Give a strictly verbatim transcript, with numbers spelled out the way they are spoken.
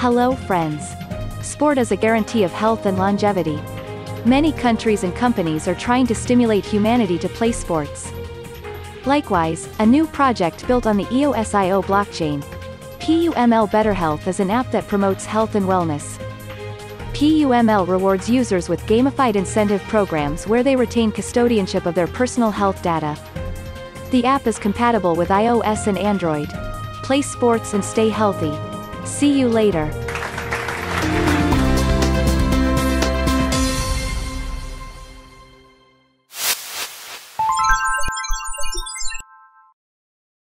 Hello friends. Sport is a guarantee of health and longevity. Many countries and companies are trying to stimulate humanity to play sports. Likewise, a new project built on the E O S I O blockchain, P U M L Better Health, is an app that promotes health and wellness. P U M L rewards users with gamified incentive programs where they retain custodianship of their personal health data. The app is compatible with iOS and Android. Play sports and stay healthy. See you later.